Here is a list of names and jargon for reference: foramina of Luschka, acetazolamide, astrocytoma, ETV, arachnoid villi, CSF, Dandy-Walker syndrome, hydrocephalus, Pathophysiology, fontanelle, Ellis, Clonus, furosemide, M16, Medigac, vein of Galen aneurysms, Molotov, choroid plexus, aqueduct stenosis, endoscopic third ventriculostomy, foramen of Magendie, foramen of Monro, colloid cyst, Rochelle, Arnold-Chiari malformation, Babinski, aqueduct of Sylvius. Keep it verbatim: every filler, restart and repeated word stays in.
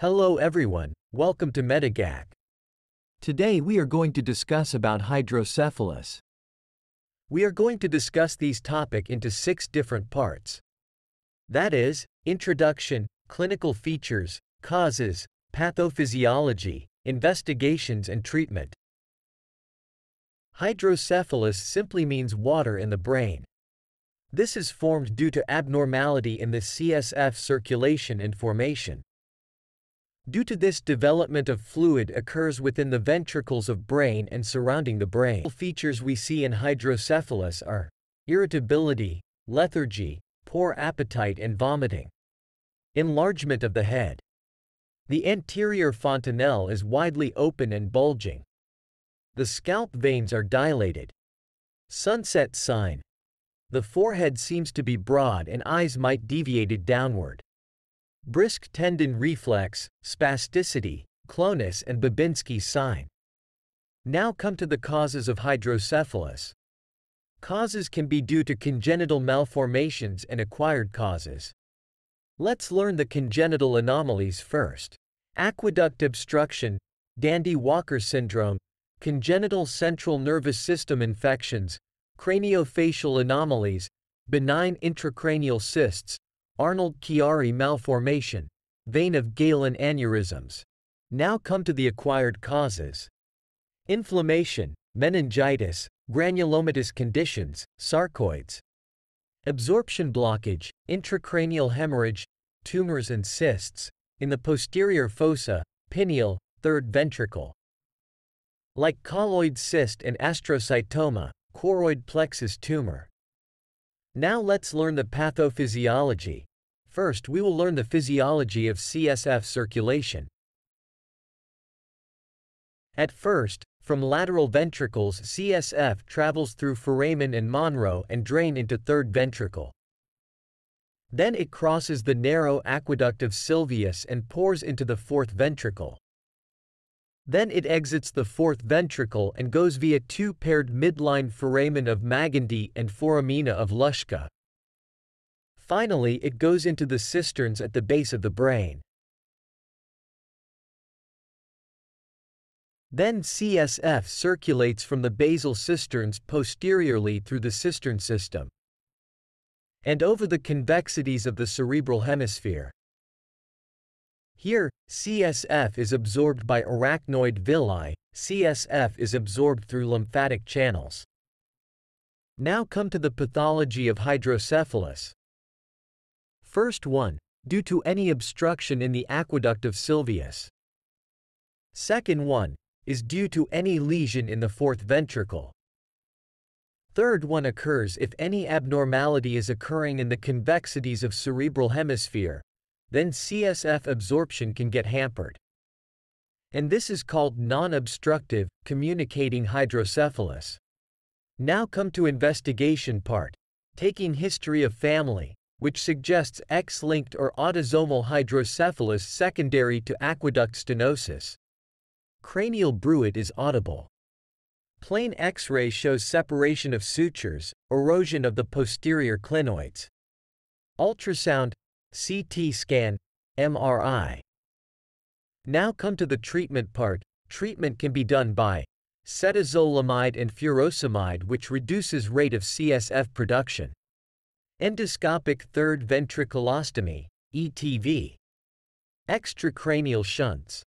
Hello everyone, welcome to Medigac. Today we are going to discuss about hydrocephalus. We are going to discuss these topic into six different parts. That is, introduction, clinical features, causes, pathophysiology, investigations and treatment. Hydrocephalus simply means water in the brain. This is formed due to abnormality in the C S F circulation and formation. Due to this, development of fluid occurs within the ventricles of brain and surrounding the brain. Features we see in hydrocephalus are irritability, lethargy, poor appetite and vomiting. Enlargement of the head. The anterior fontanelle is widely open and bulging. The scalp veins are dilated. Sunset sign. The forehead seems to be broad and eyes might deviated downward. Brisk tendon reflex, spasticity, Clonus and Babinski sign. Now come to the causes of hydrocephalus. Causes can be due to congenital malformations and acquired causes. Let's learn the congenital anomalies first. Aqueduct obstruction, Dandy-Walker syndrome, congenital central nervous system infections, craniofacial anomalies, benign intracranial cysts, Arnold-Chiari malformation, vein of Galen aneurysms. Now come to the acquired causes. Inflammation, meningitis, granulomatous conditions, sarcoids. Absorption blockage, intracranial hemorrhage, tumors and cysts, in the posterior fossa, pineal, third ventricle. Like colloid cyst and astrocytoma, choroid plexus tumor. Now let's learn the pathophysiology. First, we will learn the physiology of C S F circulation. At first, from lateral ventricles, C S F travels through foramen and Monro and drain into third ventricle. Then it crosses the narrow aqueduct of Sylvius and pours into the fourth ventricle. Then it exits the fourth ventricle and goes via two paired midline foramen of Magendie and foramina of Luschka. Finally, it goes into the cisterns at the base of the brain. Then C S F circulates from the basal cisterns posteriorly through the cistern system and over the convexities of the cerebral hemisphere. Here, C S F is absorbed by arachnoid villi. C S F is absorbed through lymphatic channels. Now come to the pathology of hydrocephalus. First one, due to any obstruction in the aqueduct of Sylvius. Second one, is due to any lesion in the fourth ventricle. Third one occurs if any abnormality is occurring in the convexities of cerebral hemisphere. Then C S F absorption can get hampered. And this is called non-obstructive, communicating hydrocephalus. Now come to investigation part, taking history of family, which suggests X-linked or autosomal hydrocephalus secondary to aqueduct stenosis. Cranial bruit is audible. Plain X-ray shows separation of sutures, erosion of the posterior clinoids. Ultrasound, C T scan, M R I. Now come to the treatment part. Treatment can be done by acetazolamide and furosemide, which reduces rate of C S F production. Endoscopic third ventriculostomy, E T V. Extracranial shunts.